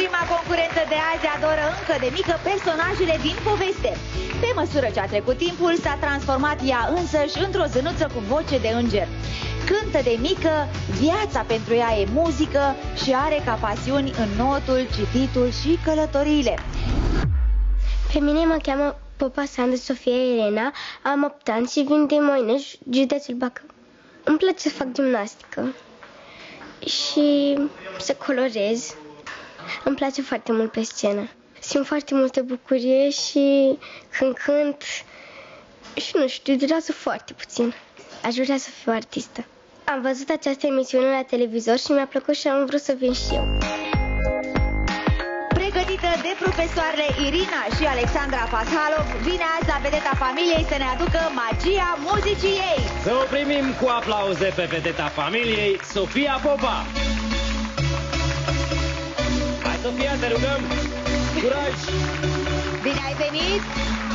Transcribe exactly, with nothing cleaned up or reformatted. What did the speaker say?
Prima concurentă de azi adoră încă de mică personajele din poveste. Pe măsură ce a trecut timpul, s-a transformat ea însăși într-o zânuță cu voce de înger. Cântă de mică, viața pentru ea e muzică și are ca pasiuni înnotul, cititul și călătoriile. Pe mine mă cheamă Popa Sandu Sofia Elena, am opt ani și vin din Moineș, județul Bacău. Îmi place să fac gimnastică și să colorez. Îmi place foarte mult pe scenă. Simt foarte multă bucurie și când cânt și nu știu, durează foarte puțin. Aș vrea să fiu artistă. Am văzut această emisiune la televizor și mi-a plăcut și am vrut să vin și eu. Pregătită de profesoarele Irina și Alexandra Fasalov, vine azi la Vedeta Familiei să ne aducă magia muzicii ei. Să o primim cu aplauze pe Vedeta Familiei, Sofia Popa. Sofia, te rugăm! Curaj! Bine ai venit!